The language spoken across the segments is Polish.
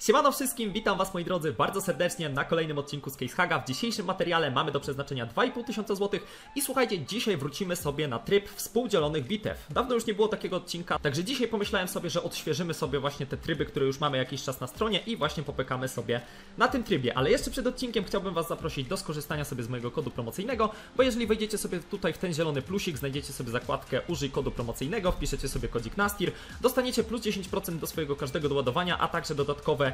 Siemano wszystkim, witam was moi drodzy bardzo serdecznie na kolejnym odcinku z Case Haga. W dzisiejszym materiale mamy do przeznaczenia 2500 zł i słuchajcie, dzisiaj wrócimy sobie na tryb współdzielonych bitew. Dawno już nie było takiego odcinka, także dzisiaj pomyślałem sobie, że odświeżymy sobie właśnie te tryby, które już mamy jakiś czas na stronie i właśnie popykamy sobie na tym trybie. Ale jeszcze przed odcinkiem chciałbym was zaprosić do skorzystania sobie z mojego kodu promocyjnego, bo jeżeli wejdziecie sobie tutaj w ten zielony plusik, znajdziecie sobie zakładkę użyj kodu promocyjnego, wpiszecie sobie kodzik nastir, dostaniecie plus 10% do swojego każdego doładowania, a także dodatkowe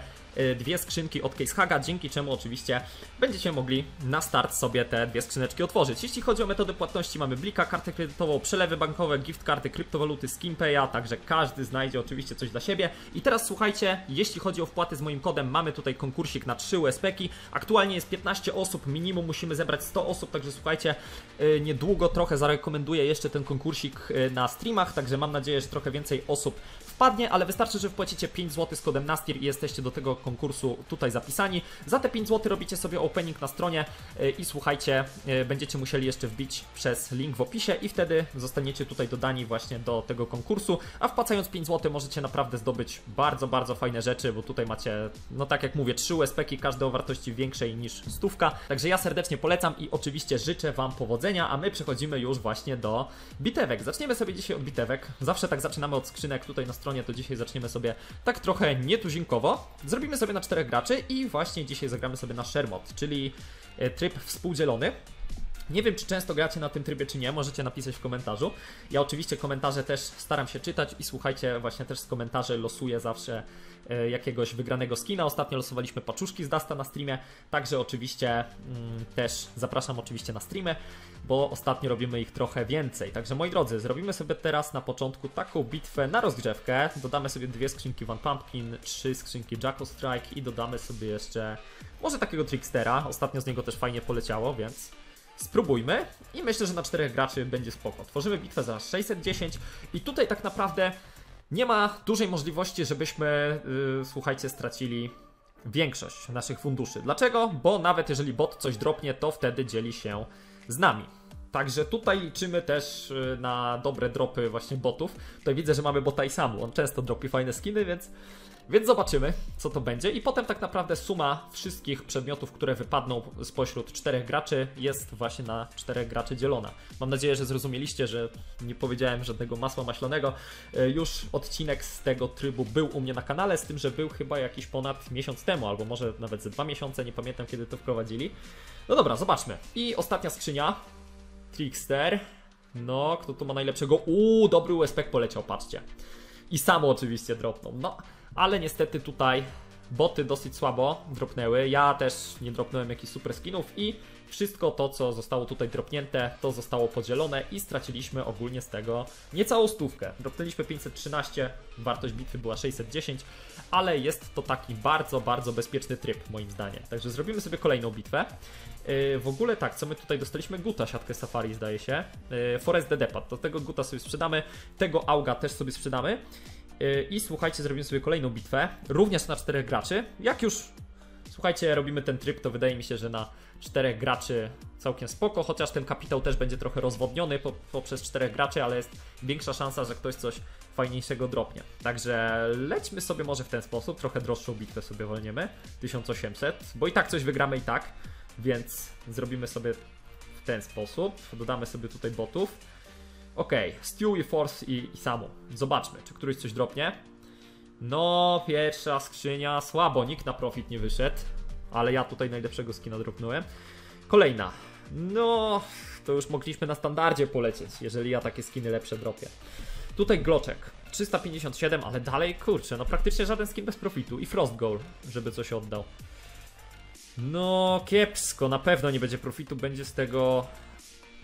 dwie skrzynki od Case Haga, dzięki czemu oczywiście będziecie mogli na start sobie te dwie skrzyneczki otworzyć. Jeśli chodzi o metody płatności, mamy blika, kartę kredytową, przelewy bankowe, gift karty, kryptowaluty, skinpaya, także każdy znajdzie oczywiście coś dla siebie. I teraz słuchajcie, jeśli chodzi o wpłaty z moim kodem, mamy tutaj konkursik na 3 USP-ki. Aktualnie jest 15 osób, minimum musimy zebrać 100 osób, także słuchajcie, niedługo trochę zarekomenduję jeszcze ten konkursik na streamach, także mam nadzieję, że trochę więcej osób wpadnie, ale wystarczy, że wpłacicie 5 zł z kodem nastir i jesteście do tego konkursu tutaj zapisani. Za te 5 zł robicie sobie opening na stronie i słuchajcie, będziecie musieli jeszcze wbić przez link w opisie i wtedy zostaniecie tutaj dodani właśnie do tego konkursu, a wpłacając 5 zł możecie naprawdę zdobyć bardzo, bardzo fajne rzeczy, bo tutaj macie, no tak jak mówię, 3 USP-ki, każde o wartości większej niż 100. Także ja serdecznie polecam i oczywiście życzę wam powodzenia, a my przechodzimy już właśnie do bitewek. Zaczniemy sobie dzisiaj od bitewek, zawsze tak zaczynamy od skrzynek tutaj na stronie, to dzisiaj zaczniemy sobie tak trochę nietuzinkowo. Zrobimy sobie na 4 graczy i właśnie dzisiaj zagramy sobie na Sharemod, czyli tryb współdzielony. Nie wiem, czy często gracie na tym trybie, czy nie, możecie napisać w komentarzu. Ja oczywiście komentarze też staram się czytać i słuchajcie, właśnie też z komentarzy losuję zawsze jakiegoś wygranego skina. Ostatnio losowaliśmy paczuszki z Dasta na streamie, także oczywiście też zapraszam oczywiście na streamy, bo ostatnio robimy ich trochę więcej. Także moi drodzy, zrobimy sobie teraz na początku taką bitwę na rozgrzewkę. Dodamy sobie dwie skrzynki One Pumpkin, 3 skrzynki Jackal Strike i dodamy sobie jeszcze może takiego Trickstera. Ostatnio z niego też fajnie poleciało, więc spróbujmy i myślę, że na 4 graczy będzie spoko. Tworzymy bitwę za 610 i tutaj tak naprawdę nie ma dużej możliwości, żebyśmy, słuchajcie, stracili większość naszych funduszy. Dlaczego? Bo nawet jeżeli bot coś dropnie, to wtedy dzieli się z nami. Także tutaj liczymy też na dobre dropy właśnie botów. Tutaj widzę, że mamy bota i samu. On często dropi fajne skiny, więc zobaczymy, co to będzie. I potem tak naprawdę suma wszystkich przedmiotów, które wypadną spośród 4 graczy, jest właśnie na 4 graczy dzielona. Mam nadzieję, że zrozumieliście, że nie powiedziałem żadnego masła maślanego. Już odcinek z tego trybu był u mnie na kanale, z tym, że był chyba jakiś ponad miesiąc temu, albo może nawet ze 2 miesiące, nie pamiętam, kiedy to wprowadzili. No dobra, zobaczmy. I ostatnia skrzynia. Trickster. No, kto tu ma najlepszego? Dobry USP poleciał, patrzcie. I samo oczywiście dropną. No, ale niestety tutaj boty dosyć słabo dropnęły. Ja też nie dropnąłem jakichś super skinów i wszystko to, co zostało tutaj dropnięte, to zostało podzielone i straciliśmy ogólnie z tego niecałą 100. Dropnęliśmy 513, wartość bitwy była 610, ale jest to taki bardzo, bardzo bezpieczny tryb moim zdaniem. Także zrobimy sobie kolejną bitwę. W ogóle tak, co my tutaj dostaliśmy? Guta, siatkę Safari zdaje się. Forest the Depad, do tego Guta sobie sprzedamy, tego Auga też sobie sprzedamy. I słuchajcie, zrobimy sobie kolejną bitwę, również na 4 graczy. Jak już, słuchajcie, robimy ten tryb, to wydaje mi się, że na 4 graczy całkiem spoko, chociaż ten kapitał też będzie trochę rozwodniony poprzez 4 graczy, ale jest większa szansa, że ktoś coś fajniejszego dropnie. Także lećmy sobie może w ten sposób, trochę droższą bitwę sobie wolniemy, 1800, bo i tak coś wygramy i tak, więc zrobimy sobie w ten sposób, dodamy sobie tutaj botów. Ok, Stew i Force i Samu. Zobaczmy, czy któryś coś dropnie. No, pierwsza skrzynia słabo, nikt na profit nie wyszedł. Ale ja tutaj najlepszego skina dropnąłem. Kolejna. No, to już mogliśmy na standardzie polecieć, jeżeli ja takie skiny lepsze dropię. Tutaj Gloczek, 357, ale dalej, kurczę, no praktycznie żaden skin bez profitu. I Frost Goal, żeby coś oddał. No, kiepsko, na pewno nie będzie profitu, będzie z tego...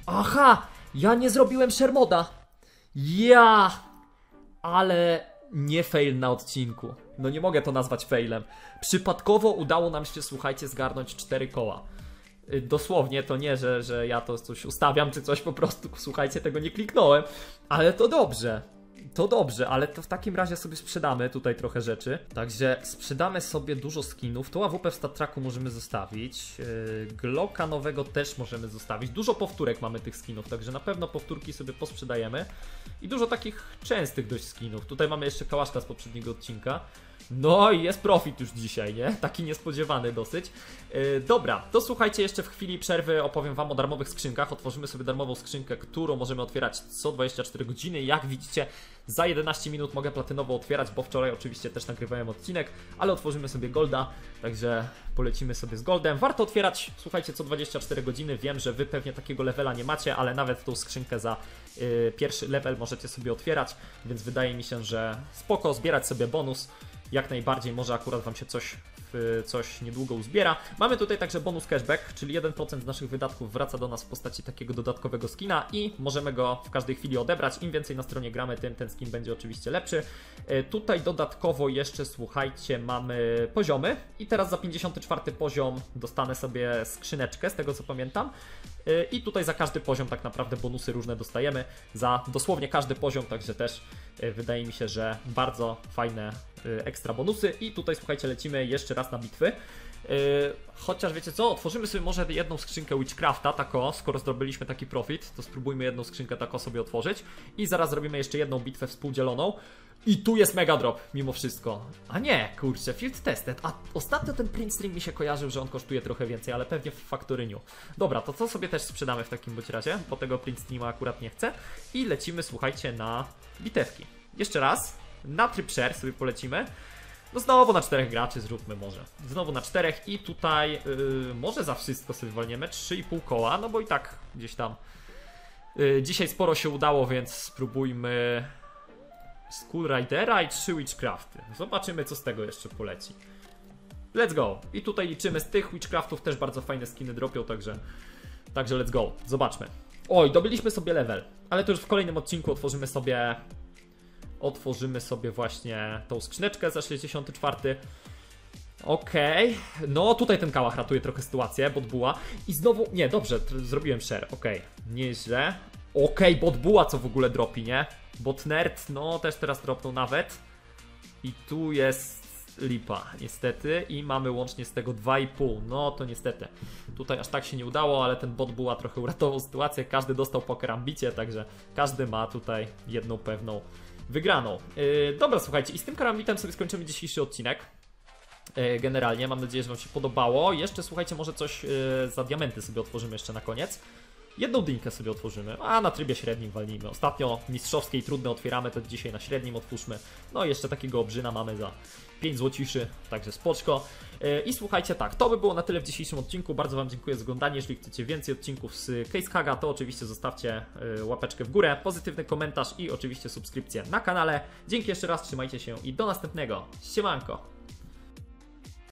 Aha! Ja nie zrobiłem Sharemoda. Ale nie fail na odcinku. No nie mogę to nazwać failem. Przypadkowo udało nam się, słuchajcie, zgarnąć 4 koła. Dosłownie to nie, że ja to coś ustawiam czy coś, po prostu, słuchajcie, tego nie kliknąłem. Ale to dobrze. To dobrze, ale to w takim razie sobie sprzedamy tutaj trochę rzeczy. Także sprzedamy sobie dużo skinów. To AWP w Stat Tracku możemy zostawić. Glocka nowego też możemy zostawić. Dużo powtórek mamy tych skinów, także na pewno powtórki sobie posprzedajemy. I dużo takich częstych dość skinów. Tutaj mamy jeszcze kałaszka z poprzedniego odcinka. No i jest profit już dzisiaj, nie? Taki niespodziewany dosyć. Dobra, to słuchajcie, jeszcze w chwili przerwy opowiem wam o darmowych skrzynkach. Otworzymy sobie darmową skrzynkę, którą możemy otwierać co 24 godziny. Jak widzicie, za 11 minut mogę platynowo otwierać, bo wczoraj oczywiście też nagrywałem odcinek, ale otworzymy sobie golda, także polecimy sobie z goldem. Warto otwierać, słuchajcie, co 24 godziny. Wiem, że wy pewnie takiego levela nie macie, ale nawet tą skrzynkę za pierwszy level możecie sobie otwierać, więc wydaje mi się, że spoko, zbierać sobie bonus. Jak najbardziej, może akurat wam się coś niedługo uzbiera. Mamy tutaj także bonus cashback, czyli 1% z naszych wydatków wraca do nas w postaci takiego dodatkowego skina i możemy go w każdej chwili odebrać. Im więcej na stronie gramy, tym ten skin będzie oczywiście lepszy. Tutaj dodatkowo jeszcze, słuchajcie, mamy poziomy i teraz za 54 poziom dostanę sobie skrzyneczkę, z tego co pamiętam. I tutaj za każdy poziom tak naprawdę bonusy różne dostajemy, za dosłownie każdy poziom, także też wydaje mi się, że bardzo fajne ekstra bonusy. I tutaj słuchajcie, lecimy jeszcze raz na bitwy. Chociaż wiecie co, otworzymy sobie może jedną skrzynkę Witchcrafta, tako, skoro zdobyliśmy taki profit, to spróbujmy jedną skrzynkę tako sobie otworzyć. I zaraz zrobimy jeszcze jedną bitwę współdzieloną. I tu jest mega drop, mimo wszystko. A nie, kurczę, Field Tested. A ostatnio ten print string mi się kojarzył, że on kosztuje trochę więcej, ale pewnie w faktoryniu. Dobra, to co sobie też sprzedamy w takim bądź razie, bo tego print streama akurat nie chcę. I lecimy, słuchajcie, na bitewki. Jeszcze raz, na tryb share sobie polecimy. No znowu na 4 graczy zróbmy może. Znowu na 4 i tutaj może za wszystko sobie walniemy 3,5 koła, no bo i tak gdzieś tam dzisiaj sporo się udało, więc spróbujmy Skull Ridera i 3 Witchcrafty. Zobaczymy, co z tego jeszcze poleci. Let's go! I tutaj liczymy z tych Witchcraftów, też bardzo fajne skiny dropią, także let's go. Zobaczmy. Oj, dobiliśmy sobie level, ale to już w kolejnym odcinku otworzymy sobie właśnie tą skrzyneczkę za 64. Okej, no tutaj ten kałach ratuje trochę sytuację, bot buła. I znowu, nie, dobrze, zrobiłem share, okej, nieźle. Okej, bot buła co w ogóle dropi, nie? Bot nerd, no też teraz dropnął nawet. I tu jest lipa, niestety. I mamy łącznie z tego 2,5, no to niestety. Tutaj aż tak się nie udało, ale ten bot buła trochę uratował sytuację. Każdy dostał po karambicie, także każdy ma tutaj jedną pewną wygraną. Dobra, słuchajcie, i z tym karambitem sobie skończymy dzisiejszy odcinek. Generalnie, mam nadzieję, że wam się podobało. Jeszcze, słuchajcie, może coś za diamenty sobie otworzymy jeszcze na koniec. Jedną dynkę sobie otworzymy, a na trybie średnim walnijmy. Ostatnio mistrzowskie i trudne otwieramy, to dzisiaj na średnim otwórzmy. No i jeszcze takiego obrzyna mamy za 5 złociszy, także spoczko. I słuchajcie, tak, to by było na tyle w dzisiejszym odcinku. Bardzo wam dziękuję za oglądanie. Jeśli chcecie więcej odcinków z Case Haga, to oczywiście zostawcie łapeczkę w górę, pozytywny komentarz i oczywiście subskrypcję na kanale. Dzięki jeszcze raz, trzymajcie się i do następnego. Siemanko!